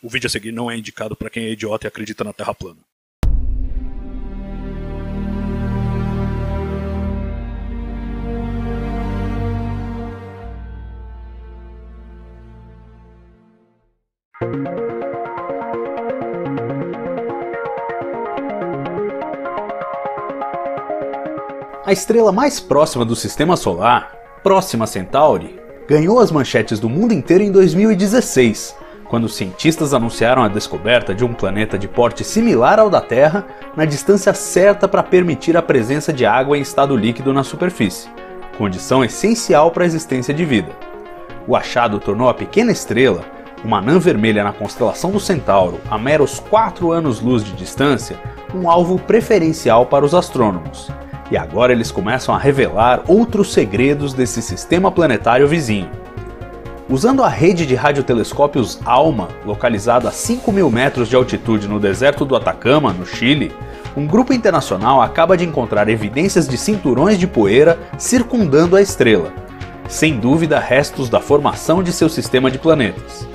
O vídeo a seguir não é indicado para quem é idiota e acredita na Terra plana. A estrela mais próxima do Sistema Solar, Próxima Centauri, ganhou as manchetes do mundo inteiro em 2016, quando os cientistas anunciaram a descoberta de um planeta de porte similar ao da Terra, na distância certa para permitir a presença de água em estado líquido na superfície, condição essencial para a existência de vida. O achado tornou a pequena estrela, uma anã vermelha na constelação do Centauro, a meros 4 anos-luz de distância, um alvo preferencial para os astrônomos. E agora eles começam a revelar outros segredos desse sistema planetário vizinho. Usando a rede de radiotelescópios ALMA, localizada a 5.000 metros de altitude no deserto do Atacama, no Chile, um grupo internacional acaba de encontrar evidências de cinturões de poeira circundando a estrela, sem dúvida restos da formação de seu sistema de planetas.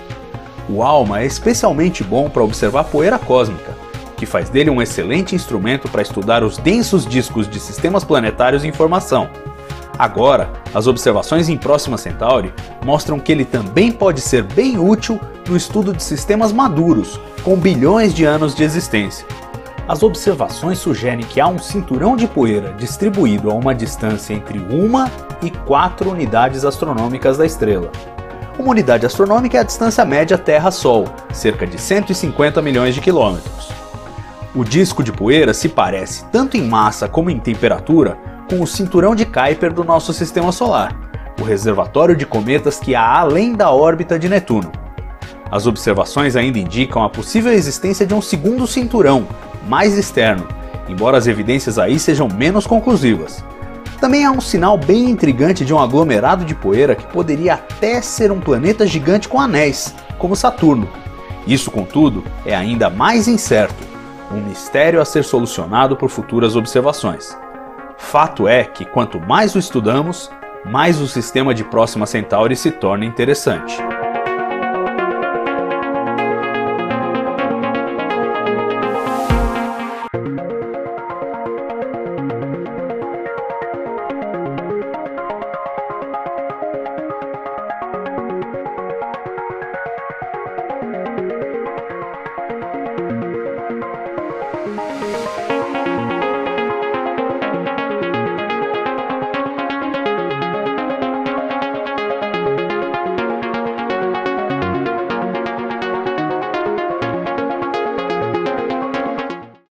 O ALMA é especialmente bom para observar poeira cósmica, que faz dele um excelente instrumento para estudar os densos discos de sistemas planetários em formação. Agora, as observações em Próxima Centauri mostram que ele também pode ser bem útil no estudo de sistemas maduros, com bilhões de anos de existência. As observações sugerem que há um cinturão de poeira distribuído a uma distância entre 1 e 4 unidades astronômicas da estrela. Uma unidade astronômica é a distância média Terra-Sol, cerca de 150 milhões de quilômetros. O disco de poeira se parece, tanto em massa como em temperatura, com o cinturão de Kuiper do nosso Sistema Solar, o reservatório de cometas que há além da órbita de Netuno. As observações ainda indicam a possível existência de um segundo cinturão, mais externo, embora as evidências aí sejam menos conclusivas. Também há um sinal bem intrigante de um aglomerado de poeira que poderia até ser um planeta gigante com anéis, como Saturno. Isso, contudo, é ainda mais incerto. Um mistério a ser solucionado por futuras observações. Fato é que quanto mais o estudamos, mais o sistema de Próxima Centauri se torna interessante.